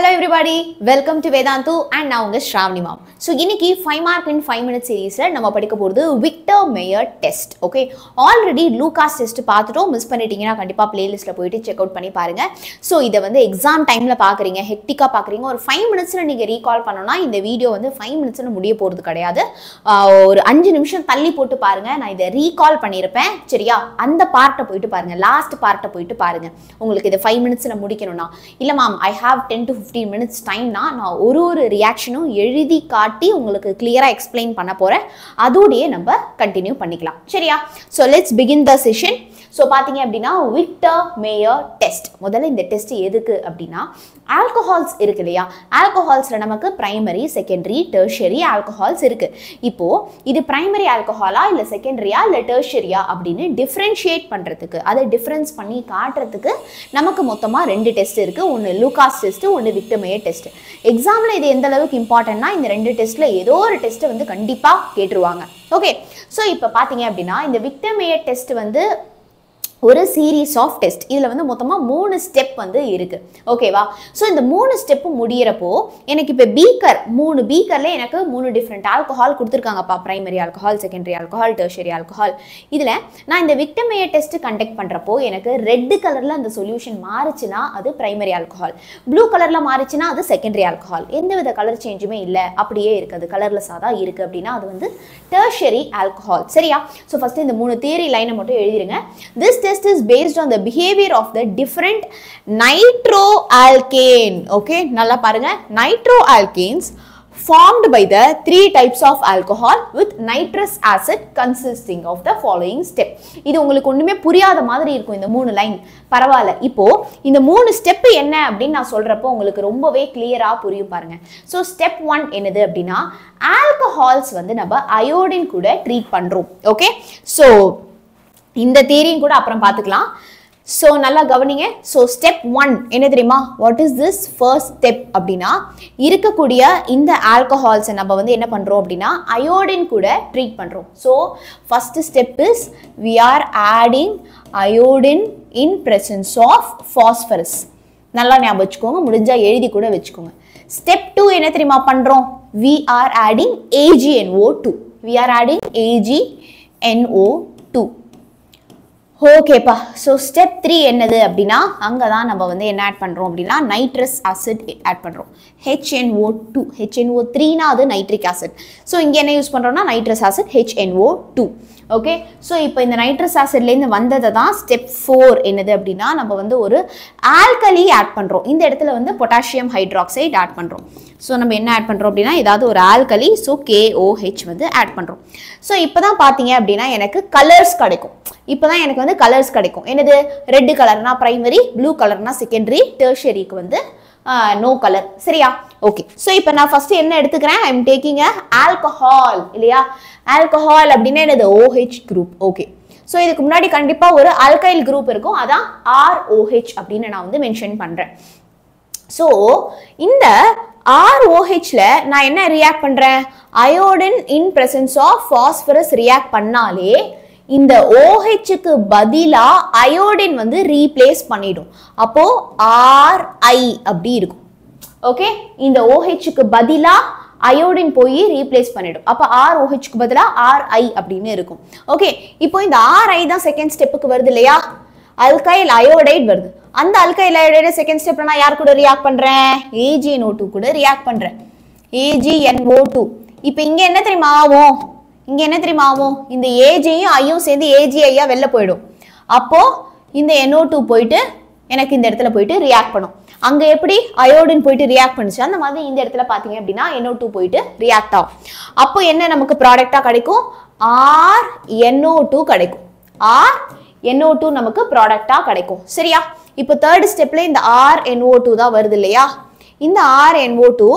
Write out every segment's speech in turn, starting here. Hello everybody, welcome to Vedantu and now unga Shravanee ma'am. So iniki 5 mark in 5 minute series la nama padikka poradhu Victor Meyer test. Okay, already Lucas test paathutom, miss pannitingina kandipa playlist la poitu check out panni paarenga. So idha vande exam time la paakringa, hectic ah paakringa, or 5 minutes la neenga recall pannona indha video vande 5 minutes la mudiya poradhu kedaiyadhu, or 5 nimisham thalli potu paarenga, na idha recall pannirpen seriya, andha part ah poitu paarenga, last part ah poitu paarenga. Ungalku idha 5 minutes la mudikanona illa ma'am, I have 10 to 15 minutes time na ஒரு ரியாக்ஷனும் எழுதி காட்டி உங்களுக்கு clear-ஆ explain பண்ண போறேன். அதோடயே நம்ம continue பண்ணிக்கலாம். சரியா? So let's begin the session. So பாத்தீங்க அப்படினா Victor Meyer test. முதல்ல இந்த டெஸ்ட் எதுக்கு அப்படினா alcohols இருக்கு இல்லையா? alcoholsல நமக்கு primary, secondary, tertiary alcohols இருக்கு. இப்போ இது primary alcohol-ஆ இல்ல secondary-ஆ இல்ல tertiary-ஆ அப்படினு differentiate பண்றதுக்கு, அதை difference பண்ணி காட்டுறதுக்கு நமக்கு மொத்தமா ரெண்டு டெஸ்ட் இருக்கு. ஒன்னு Lucas test, ஒன்னு Victor Meyer test. எக்ஸாம்ல இது எந்த அளவுக்கு இம்பார்ட்டன்ட்னா இந்த ரெண்டு டெஸ்ட்ல ஏதோ ஒரு டெஸ்ட் வந்து கண்டிப்பா கேட்டுருவாங்க. ஓகே, சோ இப்போ பாத்தீங்க அப்படினா இந்த Victor Meyer test வந்து ஒரு சீரிஸ் ஆஃப் டெஸ்ட். இதில் வந்து மொத்தமாக 3 ஸ்டெப் வந்து இருக்குது. ஓகேவா? ஸோ இந்த 3 ஸ்டெப்பு முடிகிறப்போ எனக்கு இப்போ பீக்கர் 3 பீக்கரில் எனக்கு 3 டிஃப்ரெண்ட் ஆல்கஹால் கொடுத்துருக்காங்கப்பா. Primary alcohol, secondary alcohol, tertiary alcohol. இதில் நான் இந்த Victor Meyer டெஸ்ட் கண்டக்ட் பண்ணுறப்போ எனக்கு ரெட் கலரில் அந்த சொல்யூஷன் மாறிச்சுன்னா அது பிரைமரி ஆல்கஹால், ப்ளூ கலரில் மாறிச்சுன்னா அது செகண்டரி ஆல்கஹால். எந்தவித கலர் சேஞ்சுமே இல்லை, அப்படியே இருக்குது, கலரில் சாதா இருக்குது அப்படின்னா அது வந்து டெர்ஷரி ஆல்கஹால். சரியா? ஸோ ஃபஸ்ட்டு இந்த 3 தியரி லைனை மட்டும் எழுதிருங்க. This test is based on the behavior of the different nitroalkane. Okay, nalla parunga, nitroalkanes formed by the 3 types of alcohol with nitrous acid consisting of the following step. இது உங்களுக்கு ஒண்ணுமே புரியாத மாதிரி இருக்கும் இந்த 3 லைன். பரவாயில்ல, இப்போ இந்த 3 ஸ்டெப் என்ன அப்படின்னு நான் சொல்றப்போ உங்களுக்கு ரொம்பவே கிளியரா புரியும் பாருங்க. ஸோ ஸ்டெப் 1 என்னது அப்படின்னா ஆல்கஹால்ஸ் வந்து நம்ம அயோடின் கூட ட்ரீட் பண்றோம். ஓகே, ஸோ இந்த தியரியும் கூட அப்புறம் பார்த்துக்கலாம். ஸோ நல்லா கவனிங்க. ஸோ ஸ்டெப் 1 என்ன தெரியுமா? What is this first step அப்படின்னா இருக்கக்கூடிய இந்த ஆல்கஹால்ஸை நம்ம வந்து என்ன பண்ணுறோம் அப்படின்னா அயோடின் கூட ட்ரீட் பண்ணுறோம். So first step is we are adding iodine in presence of phosphorus. நல்லா ஞாபகம் வச்சுக்கோங்க, முடிஞ்சால் எழுதி கூட வச்சுக்கோங்க. ஸ்டெப் 2 என்ன தெரியுமா பண்ணுறோம்? We are adding AgNO2. We are adding AgNO2. ஓகேப்பா, ஸோ ஸ்டெப் 3 என்னது அப்படின்னா அங்கே தான் நம்ம வந்து என்ன ஆட் பண்ணுறோம் அப்படின்னா நைட்ரஸ் ஆசிட் ஆட் பண்ணுறோம். HNO2, HNO3னா அது நைட்ரிக் ஆசிட். ஸோ இங்கே என்ன யூஸ் பண்ணுறோம்னா nitrous acid HNO2. Okay, so இப்போ இந்த நைட்ரஸ் ஆசிட்லேருந்து வந்ததை தான் ஸ்டெப் 4 என்னது அப்படின்னா நம்ம வந்து ஒரு ஆல்கலி ஆட் பண்ணுறோம். இந்த இடத்துல வந்து பொட்டாசியம் ஹைட்ராக்சைடு ஆட் பண்ணுறோம். ஸோ நம்ம என்ன ஆட் பண்ணுறோம் அப்படின்னா ஏதாவது ஒரு ஆல்கலி, ஸோ KOH வந்து ஆட் பண்ணுறோம். ஸோ இப்போ தான் பார்த்தீங்க அப்படின்னா எனக்கு கலர்ஸ் கிடைக்கும். இப்போ தான் எனக்கு வந்து கலர்ஸ் கிடைக்கும். என்னது? ரெட்டு கலர்னா பிரைமரி, ப்ளூ கலர்னா செகண்டரி, டெர்ஷரிக்கு வந்து நோ கலர். சரியா? ஓகே, ஸோ இப்போ நான் ஃபர்ஸ்ட் என்ன எடுத்துக்கிறேன்? I am taking a alcohol இல்லையா? ஆல்கஹால் அப்படின்னா என்னது? OH group. ஓகே, ஸோ இதுக்கு முன்னாடி கண்டிப்பாக ஒரு ஆல்கைல் குரூப் இருக்கும், அதான் ROH அப்படின்னு நான் வந்து மென்ஷன் பண்ணுறேன். ஸோ இந்த ROHல நான் என்ன ரியாக்ட் பண்ணுறேன்? Iodine in presence of phosphorus react பண்ணாலே இந்த OHக்கு பதிலாக அயோடின் வந்து ரீப்ளேஸ் பண்ணிடும். அப்போ RI அப்படி இருக்கும். ஓகே, இந்த OHக்கு பதிலாக அயோடின் போய் ரீப்ளேஸ் பண்ணிடும். அப்போ ROHக்கு பதிலாக RI அப்படின்னு இருக்கும். ஓகே, இப்போ இந்த RI தான் செகண்ட் ஸ்டெப்புக்கு வருது இல்லையா? அல்கைல் அயோடைட் வருது. அந்த அல்கைல் அயோடைட் செகண்ட் ஸ்டெப்ல நான் யார் கூட ரியாக்ட் பண்றேன்? AgNO2 கூட ரியாக்ட் பண்றேன். AgNO2. இப்போ இங்க என்ன தெரியுமா ஆகும்? இங்கே என்ன தெரியுமா ஆகும்? இந்த ஏஜையும் ஐயும் சேர்ந்து AgIயா வெளில போயிடும். அப்போது இந்த NO2 போயிட்டு எனக்கு இந்த இடத்துல போயிட்டு ரியாக்ட் பண்ணும். அங்கே எப்படி அயோடின் போயிட்டு ரியாக்ட் பண்ணுச்சு, அந்த மாதிரி இந்த இடத்துல பார்த்தீங்க அப்படின்னா NO2 போயிட்டு ரியாக்ட் ஆகும். அப்போ என்ன நமக்கு ப்ராடக்டாக கிடைக்கும்? RNO2 கிடைக்கும். RNO2 நமக்கு ப்ராடக்டாக கிடைக்கும். சரியா? இப்போ தேர்ட் ஸ்டெப்பில் இந்த RNO2 தான் வருது இல்லையா? இந்த RNO2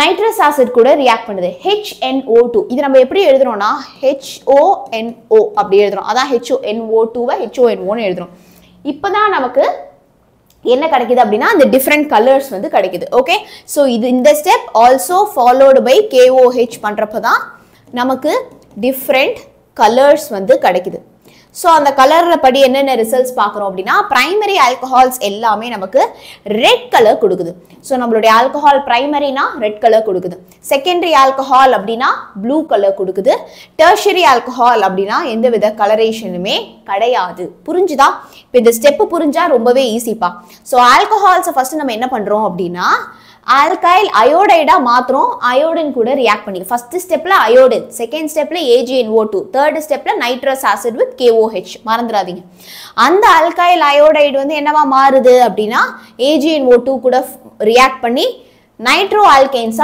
நைட்ரஸ் ஆசிட் கூட ரியாக்ட் பண்ணுது. HNO2. இது நம்ம எப்படி எழுதுறோம்னா HONO அப்படி எழுதுறோம். அதான் HNO2-வை HONO-ன்னு எழுதுறோம். இப்போதான் நமக்கு என்ன கிடைக்குது அப்படின்னா இந்த டிஃப்ரெண்ட் கலர்ஸ் வந்து கிடைக்குது. ஓகே, ஸோ இது இந்த step also followed by KOH பண்ணுறப்போ தான் நமக்கு டிஃப்ரெண்ட் கலர்ஸ் வந்து கிடைக்குது. So, on the color padi enna results paakrom appadina primary alcohols ellame namakku red color kodukudhu. So, nammude alcohol primary na red color kodukudhu. Secondary alcohol appadina blue color kodukudhu. Tertiary alcohol appadina endha vidha coloration ume kadaiyadhu. Purinjudha? Ipo indha step purinja rombave easy pa. So, alcohols first nama enna pandrom appadina alkyl iodide matrom iodine kuda react panni. First step la iodine, second step la AgNO2, third step la nitrous acid with KOH. மறந்துடாதீங்க. அந்த alkyl iodide வந்து என்னவா மாறுது அப்படினா AgNO2 கூட react பண்ணி nitro alkanes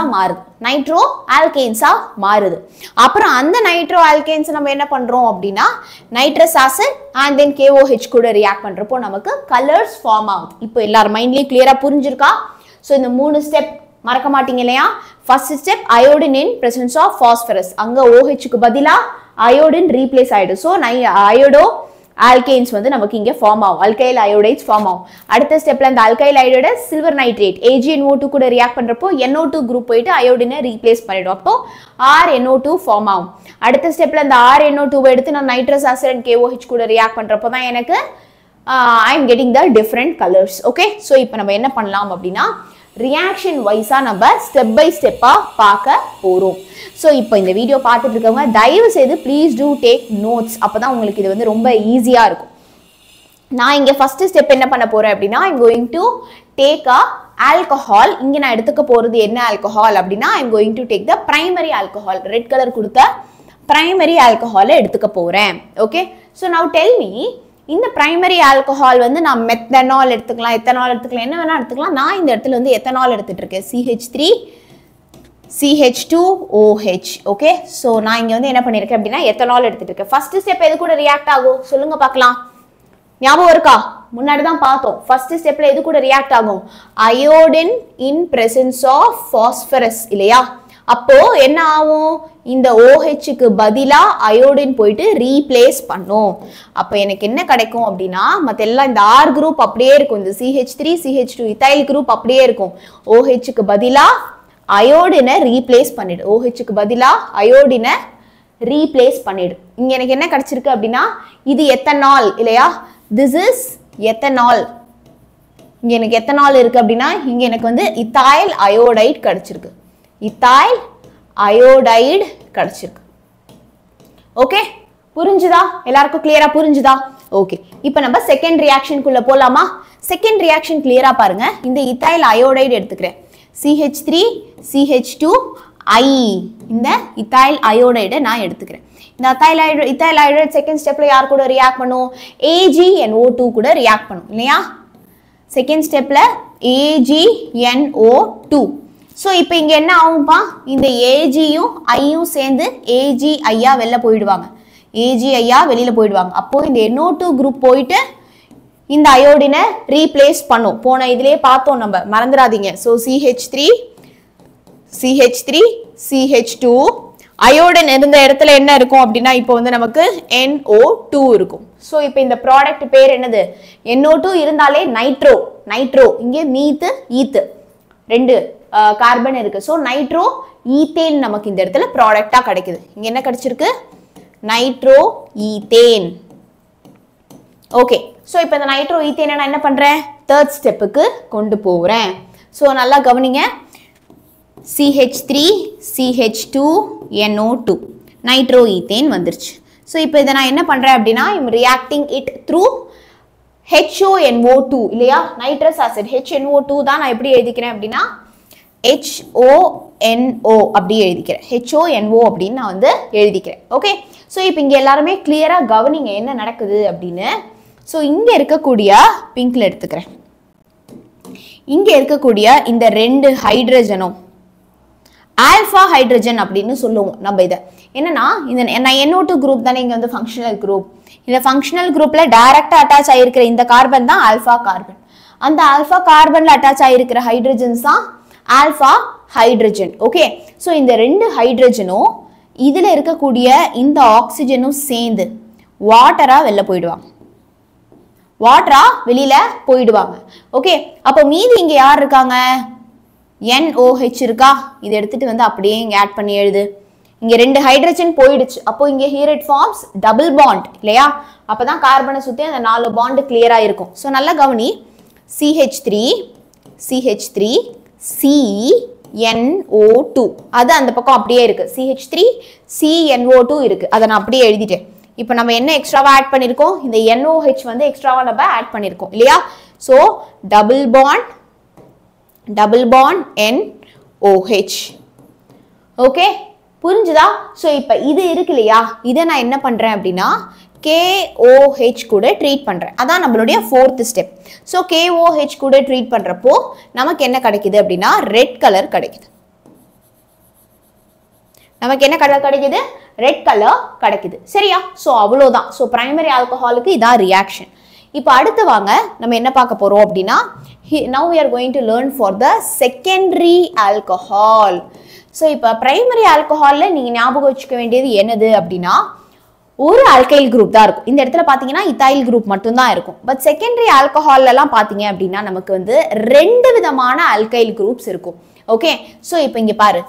மாறுது. அப்புறம் அந்த nitro alkanes நம்ம என்ன பண்றோம் அப்படினா nitrous acid and then KOH கூட ரியாக்ட் பண்றப்போ நமக்கு colors form ஆகுது. இப்போ எல்லார் மைண்ட்லயே clear-ஆ புரிஞ்சிருக்கா? So, in the moon step, first step, iodine in presence of phosphorus. Anga OH ku badila, iodine replace iodine. So, iodo alkanes form out, alkyl iodides form out. Adutha step, the alkyl iodide silver nitrate, AgNO2 kuda react pandrappo, NO2 group poyittu iodine replace pannidum. Appo, RNO2 form out. Adutha step, the RNO2 eduthu na nitrous acid and KOH kuda react pandrappo dhaan enakku I am getting the different colors. Okay, so ipo nama enna pannalam appadina reaction wise number step by step paaka porom. So ipo indha video paathitu irukavanga daivu seidhu please do take notes, appoda ungalku idu vandu romba easy ah irukum. Na inge first step enna panna poren appadina I am going to take a alcohol. Inge na eduthuka poradhu enna alcohol appadina I am going to take the primary alcohol, red color kudutha primary alcohol eduthuka poren. Okay, so now tell me, in the primary alcohol வந்து நான் methanol எடுத்துக்கலாம், ethanol எடுத்துக்கலாம், என்ன வேணா எடுத்துக்கலாம். நான் இந்த இடத்துல வந்து ethanol எடுத்துட்டு இருக்கேன், CH3 CH2 OH. okay, so நான் இங்க வந்து என்ன பண்ணிருக்கேன் அப்படினா ethanol எடுத்துட்டு இருக்கேன். ஃபர்ஸ்ட் ஸ்டெப் எது கூட ரியாக்ட் ஆகும் சொல்லுங்க பார்க்கலாம், ஞாபகம் இருக்கா? முன்னாடி தான் பார்த்தோம், ஃபர்ஸ்ட் ஸ்டெப்ல எது கூட ரியாக்ட் ஆகும், iodine in presence of phosphorus இல்லையா? அப்போ என்ன ஆகும், இந்த OH க்கு பதிலா அயோடின் போயிட்டு ரீப்ளேஸ் பண்ணும். அப்போ எனக்கு என்ன கிடைக்கும் அப்படினா மத்தெல்லாம் இந்த R group அப்படியே இருக்கும், இந்த CH3 CH2 ethyl group அப்படியே இருக்கும். OH க்கு பதிலா அயோடினை ரீப்ளேஸ் பண்ணிடு, OH க்கு பதிலா அயோடினை ரீப்ளேஸ் பண்ணிடு. இங்க எனக்கு என்ன கிடைச்சிருக்கு அப்படினா இது எத்தனால் இல்லையா, திஸ் இஸ் எத்தனால். இங்க எனக்கு எத்தனால் இருக்கு அப்படினா இங்க எனக்கு வந்து ethyl iodide கிடைச்சிருக்கு, ethyl iodide கடச்சிருக்கு. ஓகே, புரிஞ்சுதா? எல்லாருக்கும் கிளியரா புரிஞ்சுதா? ஓகே, இப்போ நம்ம செகண்ட் ரியாக்ஷன் குள்ள போலாமா? செகண்ட் ரியாக்ஷன் கிளியரா பாருங்க, இந்த ethyl iodide எடுத்துக்கிறேன், CH3 CH2 I இந்த ethyl iodide நான் எடுத்துக்கிறேன். இந்த ethyl iodide செகண்ட் ஸ்டெப்ல யார் கூட ரியாக்ட் பண்ணும், AgNO2 கூட ரியாக்ட் பண்ணும் இல்லையா? செகண்ட் ஸ்டெப்ல AgNO2. So, இப்போ இங்க என்ன ஆகும்பா, இந்த AGயும் ஐயும் சேர்ந்து AgI வெளில போயிடுவாங்க, AgI வெளியில போயிடுவாங்க. அப்போ இந்த NO2 குரூப் போயிட்டு இந்த அயோடினை ரீப்ளேஸ் பண்ணும். போன இதுலயே பார்த்தோம் நம்ம, மறந்துடாதீங்க. So CH3 CH3 CH2, iodine இருந்த இடத்துல என்ன இருக்கும் அப்படின்னா இப்போ வந்து நமக்கு NO2 இருக்கும். ஸோ இப்போ இந்த ப்ராடக்ட் பேர் என்னது, NO2 இருந்தாலே நைட்ரோ இங்கே நீத்து ஈத்து ரெண்டு கார்பன் இருக்கு. ஸோ நைட்ரோ ஈத்தேன் நமக்கு இந்த இடத்துல ப்ராடக்டா கிடைக்குது. இங்க என்ன கிடைச்சிருக்கு, நைட்ரோ ஈத்தேன். ஓகே, ஸோ இப்போ இந்த நைட்ரோ ஈத்தேனை நான் என்ன பண்றேன், தேர்ட் ஸ்டெப்புக்கு கொண்டு போறேன். ஸோ நல்லா கவனிங்க, CH3 CH2 NO2 nitro ethane வந்துருச்சு. ஸோ இப்போ இதை நான் என்ன பண்றேன் அப்படின்னா I'm reacting it through HONO2 இல்லையா, நைட்ரஸ் ஆசிட் HNO2 தான் நான் எப்படி எழுதிக்கிறேன் அப்படின்னா HONO அப்படி எழுதிக்கிறேன், HONO அப்படின்னு நான் வந்து எழுதிக்கிறேன். ஓகே, ஸோ இப்போ இங்கே எல்லாருமே கிளியராக கவனிங்க என்ன நடக்குது அப்படின்னு. ஸோ இங்கே இருக்கக்கூடிய பிங்க்ல எடுத்துக்கிறேன், இங்கே இருக்கக்கூடிய இந்த ரெண்டு ஹைட்ரஜனும் ஆல்ஃபா ஹைட்ரஜன் அப்படின்னு சொல்லுவோம் நம்ம. இதை என்னன்னா இந்த NO2 குரூப் தானே இங்கே வந்து ஃபங்க்ஷனல் குரூப், இந்த ஃபங்க்ஷனல் குரூப்ல டைரக்டாக அட்டாச் ஆகிருக்கிற இந்த கார்பன் தான் ஆல்ஃபா கார்பன். அந்த ஆல்ஃபா கார்பன்ல அட்டாச் ஆகிருக்கிற ஹைட்ரஜன்ஸ் தான் ஆல்ஃபா ஹைட்ரஜன். ஓகே, ஸோ இந்த ரெண்டு ஹைட்ரஜனும் இதில் இருக்கக்கூடிய இந்த ஆக்சிஜனும் சேர்ந்து வாட்டரா வெளில போயிடுவாங்க, ஓகே. அப்போ மீதி இங்கே யார் இருக்காங்க, NOH இருக்கா, இதை எடுத்துட்டு வந்து அப்படியே இங்கே ஆட் பண்ணி எழுது, இங்க ரெண்டு ஹைட்ரஜன் போயிடுச்சு அப்போ இங்க here it forms double bond இல்லையா அப்பதான் கார்பனை சுத்தி அந்த நாலு bond clear-ஆ இருக்கும் சோ நல்லா கவனி CH3 CNO2 அது அந்த பக்கம் அப்படியே இருக்கு CH3 CNO2 இருக்கு அத நான் அப்படியே எழுதிட்டேன் இப்போ நம்ம என்ன எக்ஸ்ட்ராவா ஆட் பண்ணிருக்கோம் இந்த NOH வந்து எக்ஸ்ட்ராவா நம்ம ஆட் பண்ணிருக்கோம் இல்லையா so double bond NOH okay புரிஞ்சுதா சோ இப்போ இது இருக்கு இல்லையா இத நான் என்ன பண்றேன் அப்படினா KOH கூட ட்ரீட் பண்றேன் அதான் நம்மளுடைய 4th ஸ்டெப் சோ KOH கூட ட்ரீட் பண்றப்போ நமக்கு என்ன கிடைக்குது அப்படினா ரெட் கலர் கிடைக்குது நமக்கு என்ன கலர் கிடைக்குது ரெட் கலர் கிடைக்குது சரியா சோ அவ்வளவுதான் சோ பிரைமரி ஆல்கஹாலுக்கு இதா ரியாக்ஷன் இப்போ அடுத்து வாங்க நம்ம என்ன பார்க்க போறோம் அப்படினா now we are going to learn for the secondary alcohol so இப்போ பிரைமரி ஆல்கஹால்ல நீங்க ஞாபகம் வச்சுக்க வேண்டியது என்னது அப்படினா ஒரு ஆல்கைல் குரூப் தான் இருக்கும் இந்த இடத்துல பாத்தீங்கன்னா இதைல் குரூப் மட்டும் தான் இருக்கும் பட் செகண்டரி ஆல்கஹால்ல எல்லாம் பாத்தீங்க அப்படினா நமக்கு வந்து ரெண்டு விதமான ஆல்கைல் குரூப்ஸ் இருக்கும் ஓகே சோ இப்போ இங்க பாரு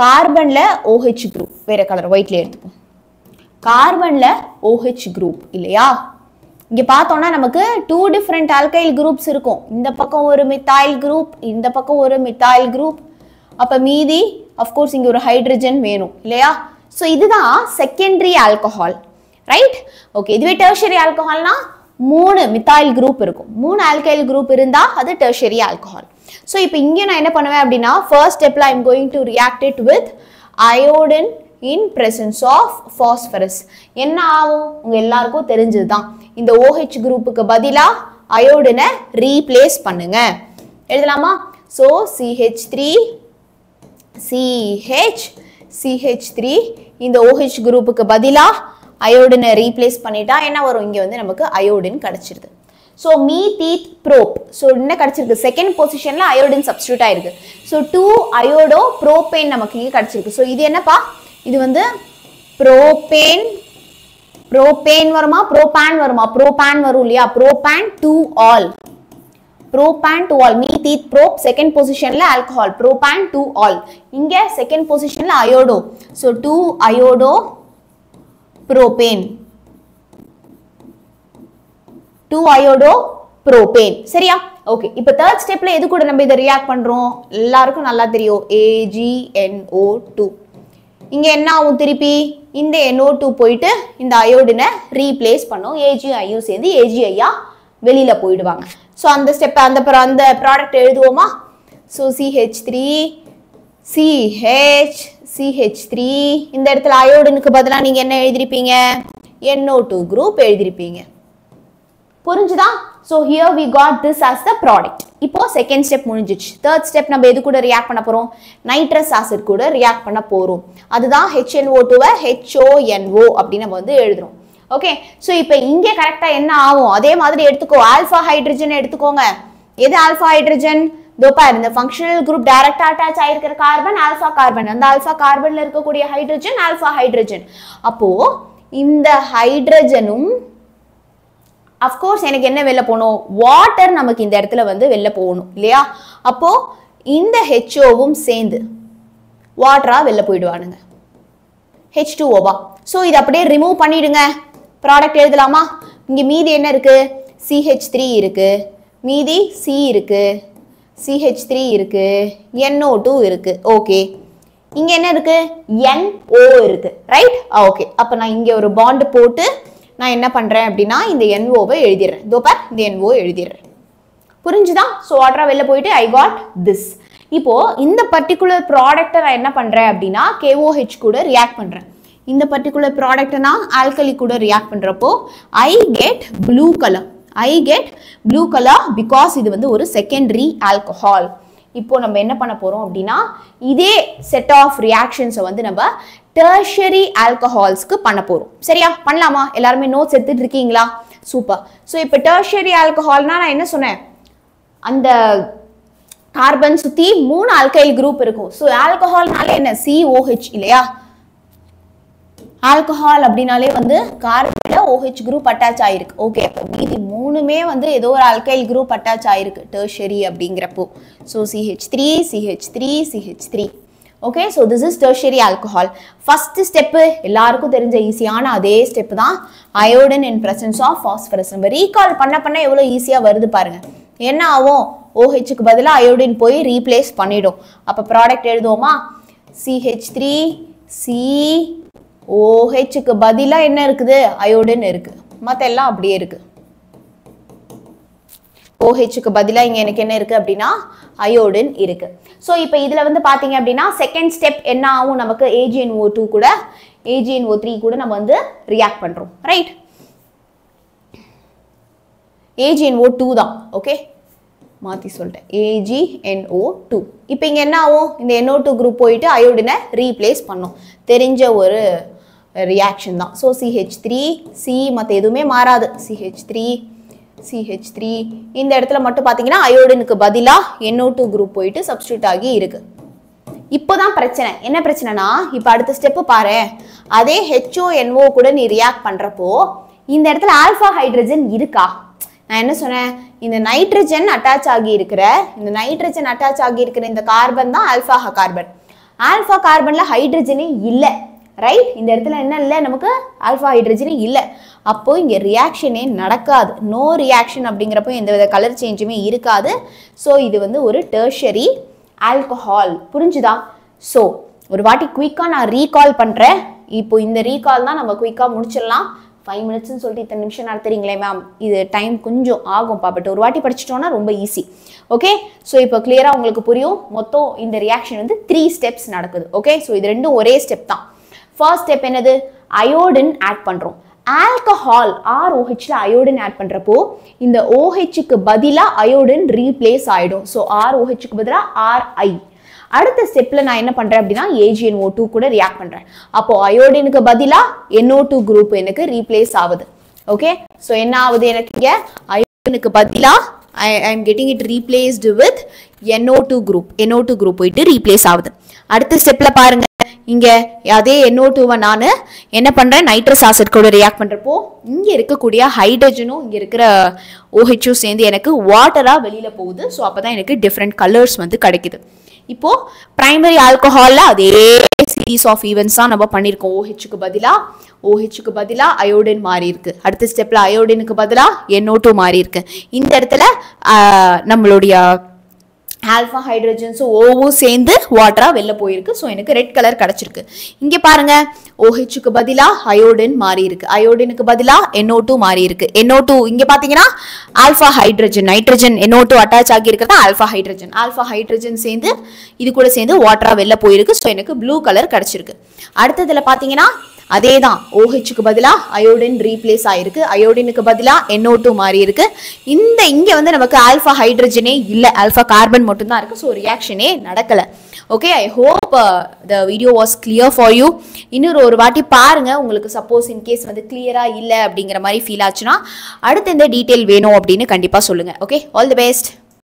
கார்பன்ல OH குரூப் வேற கலர் ஒயிட்ல எடுத்துப்போம் கார்பன்ல OH குரூப் இல்லையா இங்க பார்த்தோம்னா நமக்கு 2 different alkyl groups இருக்கும் இந்த பக்கம் ஒரு methyl group இந்த பக்கம் ஒரு methyl group அப்ப மீதி of course இங்க ஒரு ஹைட்ரஜன் வேணும் இல்லையா சோ இதுதான் செகண்டரி ஆல்கஹால் ரைட் ஓகே இதுவே டெர்ஷரி ஆல்கஹால்னா மூணு methyl group இருக்கும் மூணு alkyl group இருந்தா அது tertiary alcohol so இப்போ இங்க நான் என்ன பண்ணுவேன் அப்படினா first step I am going to react it with iodine in presence of phosphorus என்ன ஆகும் உங்க எல்லாருக்கும் தெரிஞ்சதுதான் இந்த OH குரூப்புக்கு பதிலா அயோடினை replace பண்ணுங்க எழுதலாமா so CH3 இந்த OH குரூப்புக்கு பதிலா அயோடினை replace பண்ணிட்டா என்ன வரும் இங்க வந்து நமக்கு அயோடின் கிடைச்சிருது சோ மீதீத் ப்ரோப் சோ என்ன கிடைச்சிருக்கு செகண்ட் பொசிஷன்ல அயோடின் சப்ஸ்டிட்யூட் ஆயிருக்கு சோ 2 அயோடோ புரோபேன் நமக்கு இங்க கிடைச்சிருக்கு சோ இது என்னப்பா இது வந்து புரோபேன் வருமா புரோபான் வரும் இல்லையா புரோபான் 2 ஆல் மீதீத் ப்ரோப் செகண்ட் பொசிஷன்ல ஆல்கஹால் புரோபான் 2 ஆல் இங்க செகண்ட் பொசிஷன்ல iodo so 2 iodo propane 2 iodo propane சரியா ஓகே இப்போ थर्ड ஸ்டெப்ல எது கூட நம்ம இத ரியாக்ட் பண்றோம் எல்லாருக்கும் நல்லா தெரியும் AgNO2 இங்க என்ன ஆகும் திருப்பி இந்த NO2 போயிடு இந்த அயோடினை ரீப்ளேஸ் பண்ணோம் AgIU சேர்ந்து AgIயா வெளியில போய்டுவாங்க சோ அந்த ஸ்டெப் அந்த ப்ராடக்ட் எழுதுவோமா சோ CH3 இந்த இடத்துல அயோடினுக்கு பதிலா நீங்க என்ன எழுதிருப்பீங்க NO2 group எழுதிருப்பீங்க புரிஞ்சுதா so here we got this as the product இப்போ செகண்ட் ஸ்டெப் முடிஞ்சிச்சு third ஸ்டெப் நம்ம எது கூட ரியாக்ட் பண்ண போறோம் நைட்ரஸ் ஆசிட் கூட ரியாக்ட் பண்ண போறோம் அதுதான் HNO2 HONO அப்படி நம்ம வந்து எழுதுறோம் ஓகே சோ இப்போ இங்க கரெக்ட்டா என்ன ஆகும் அதே மாதிரி எடுத்துக்கோ ஆல்பா ஹைட்ரஜன் எடுத்துக்கோங்க எது ஆல்பா ஹைட்ரஜன் தோ பாரு இந்த ஃபங்க்ஷனல் குரூப் டைரக்ட்டா அட்டாச் ஆயிருக்கிற கார்பன் ஆல்பா கார்பன் அந்த ஆல்பா கார்பன்ல இருக்கக்கூடிய ஹைட்ரஜன் ஆல்பா ஹைட்ரஜன் அப்போ இந்த ஹைட்ரஜனும் of course எனக்கு என்ன வெல்ல போணும் வாட்டர் நமக்கு இந்த இடத்துல வந்து வெல்ல போணும் இல்லையா அப்போ இந்த HO வும் சேர்ந்து வாட்டரா வெல்ல போய்டுவானுங்க H2O வா சோ இத அப்படியே ரிமூவ் பண்ணிடுங்க ப்ராடக்ட் எழுதலாமா இங்க மீதி என்ன இருக்கு CH3 இருக்கு மீதி C இருக்கு CH3 இருக்கு NO2 இருக்கு ஓகே இங்க என்ன இருக்கு NO இருக்கு ரைட் ஓகே அப்ப நான் இங்க ஒரு பாண்ட் போட்டு நான் என்ன பண்றேன் அப்படினா இந்த NO வை எழுதிறேன் இதோ பார் இந்த NO எழுதிறேன் புரிஞ்சுதா சோ வாட்டரா வெளிய போயிடு I got this இப்போ இந்த particular product நான் என்ன பண்றேன் அப்படினா KOH கூட ரியாக்ட் பண்றேன் இந்த particular product நான் alkali கூட react பண்றப்போ I get blue color because இது வந்து ஒரு secondary alcohol இப்போ நம்ம என்ன பண்ண போறோம் அப்படினா இதே set of reactions வந்து நம்ம tertiary alcohols க்கு பண்ண போறோம் சரியா பண்ணலாமா எல்லாரும் நோட்ஸ் எடுத்துட்டு இருக்கீங்களா சூப்பர் சோ இப்போ tertiary alcohol னா நான் என்ன சொன்னேன் அந்த கார்பன் சுத்தி மூணு alkyl group இருக்கும் சோ alcoholனால என்ன COH இல்லையா ஆல்கஹால் அப்படினாலே வந்து கார்பன்ல OH group அட்டாச் ஆயிருக்கு ஓகே அப்ப மீதி மூணுமே வந்து ஏதோ ஒரு ஆல்கைல் group அட்டாச் ஆயிருக்கு டெர்ஷரி அப்படிங்கறப்போ so CH3 CH3 CH3 Okay, so this is tertiary alcohol. First step, ellarku therinja easy ana adhe step dhaan iodine in presence of phosphorus. Namba recall panna panna evlo easy ah varudhu parunga. Enna avum OH ku badala iodine poi replace pannidum. Appo product eduduvoma CH3 C OH ku badila enna irukudhu iodine irukku. Matha ella அப்படியே இருக்கு. OH க்கு பதிலா இங்க எனக்கு என்ன இருக்கு அப்படினா iodine இருக்கு. சோ இப்போ இதுல வந்து பாத்தீங்க அப்படினா செகண்ட் ஸ்டெப் என்ன ஆகும் நமக்கு AgNO2 கூட AgNO3 கூட நம்ம வந்து ரியாக்ட் பண்றோம். ரைட்? AgNO2 தான். ஓகே? மாத்தி சொல்லிட்டேன். AgNO2. இப்போ இங்க என்ன ஆகும்? இந்த NO2 குரூப் போயிடு iodine-ஐ ரீப்ளேஸ் பண்ணும். தெரிஞ்ச ஒரு reaction தான். So CH3 C மத்த எதுமே மாறாது. CH3 இந்த இடத்துல மட்டும் பாத்தீங்கன்னா அயோடினுக்கு பதிலா NO2 குரூப் போயிடு சப்ஸ்டிட்யூட் ஆகி இருக்கு. இப்போதான் பிரச்சனை. என்ன பிரச்சனைனா இப்போ அடுத்த ஸ்டெப் பாரு. அதே HONO கூட நீ ரியாக்ட் பண்றப்போ இந்த இடத்துல ஆல்பா ஹைட்ரஜன் இருக்கா? நான் என்ன சொன்னேன்? இந்த நைட்ரஜன் அட்டாச் ஆகி இருக்கிற இந்த கார்பன் தான் ஆல்பா கார்பன். ஆல்பா கார்பன்ல ஹைட்ரஜனே இல்ல. Right? இந்த இடத்துல என்ன இல்ல நமக்கு ஆல்பா ஹைட்ரஜன் இல்ல. அப்போ இங்க ரியாக்ஷனே நடக்காது. நோ ரியாக்ஷன் அப்படிங்கறப்போ எந்தவித கலர் சேஞ்சுமே இருக்காது. சோ இது வந்து ஒரு டெர்ஷரி ஆல்கஹால். புரிஞ்சுதா? சோ ஒரு வாட்டி குயிக்கா நான் ரீகால் பண்றேன். இப்போ இந்த ரீகால் தான் நம்ம குயிக்கா முடிச்சிரலாம். 5 minutes னு சொல்லிட்டு இத்தனை நிமிஷம் நடத்துறீங்களே மேம், இது டைம் கொஞ்சம் ஆகும் பா, பட் ஒரு வாட்டி படிச்சிட்டோம்னா ரொம்ப ஈஸி. ஓகே, சோ இப்போ கிளியரா உங்களுக்கு புரியும். மொத்தம் இந்த ரியாக்ஷன் வந்து 3 ஸ்டெப்ஸ் நடக்குது. ஓகே, சோ இது ரெண்டும் ஒரே ஸ்டெப் தான். First step என்னது? அயோடின் ஆட் பண்றோம். ஆல்கஹால் ROH ல அயோடின் ஆட் பண்றப்போ இந்த OH க்கு பதிலா அயோடின் ரீப்ளேஸ் ஆயிடும். சோ ROH க்கு பதிலா RI. அடுத்த ஸ்டெப்ல நான் என்ன பண்றேன் அப்படினா AgNO2 கூட ரியாக்ட் பண்றேன். அப்போ அயோடினுக்கு பதிலா NO2 குரூப் எனக்கு ரீப்ளேஸ் ஆகுது. ஓகே, சோ என்ன ஆகுது எனக்கு இங்க அயோடினுக்கு பதிலா I am getting it replaced with NO2 group. NO2 group போயிட்டு replace ஆகுது. அடுத்த ஸ்டெப்ல பாருங்க, இங்க அதே NO2-வை நான் என்ன பண்றேன்? nitrous acid கூட react பண்றப்போ இங்க இருக்கக்கூடிய ஹைட்ரஜனும் இங்க இருக்கிற OH-உம் சேர்ந்து எனக்கு வாட்டரா வெளியில போகுது. சோ அப்பதான் எனக்கு different colors வந்து கிடைக்குது. இப்போ primary alcohol-ல அதே series of events தான் நம்ம பண்ணிருக்கோம். OH-க்கு பதிலா அயோடின் மாறி இருக்கு. அடுத்த ஸ்டெப்ல அயோடினுக்கு பதிலா NO2 மாறி இருக்கு. இந்த இடத்துல நம்மளுடைய ஆல்பா ஹைட்ரஜன்ஸும் ஓவும் சேர்ந்து வாட்டரா வெளில போயிருக்கு. ஸோ எனக்கு ரெட் கலர் கிடைச்சிருக்கு. இங்கே பாருங்க, OH-க்கு பதிலா அயோடின் மாறி இருக்கு. அயோடினுக்கு பதிலா NO2 மாறி இருக்கு. NO2 இங்கே பார்த்தீங்கன்னா alpha hydrogen, nitrogen NO2 attach ஆகி இருக்கிறது. ஆல்பா ஹைட்ரஜன் சேர்ந்து இது கூட சேர்ந்து வாட்டரா வெளில போயிருக்கு. ஸோ எனக்கு ப்ளூ கலர் கிடைச்சிருக்கு. அடுத்ததுல பார்த்தீங்கன்னா அதே தான், OH-க்கு பதிலா அயோடின் ரீப்ளேஸ் ஆயிருக்கு. அயோடினுக்கு பதிலா NO2 மாறி இருக்கு. இந்த இங்க வந்து நமக்கு ஆல்பா ஹைட்ரஜனே இல்லை, ஆல்பா கார்பன் மட்டும்தான் இருக்கு. ஸோ ரியாக்ஷனே நடக்கல. Okay, I hope the video was clear for you. இன்னொரு ஒரு வாட்டி பாருங்க. உங்களுக்கு சப்போஸ் இன்கேஸ் வந்து கிளியரா இல்லை அப்படிங்கிற மாதிரி ஃபீல் ஆச்சுன்னா அடுத்த இந்த டீட்டெயில் வேணும் அப்படின்னு கண்டிப்பாக சொல்லுங்க. Okay, all the best.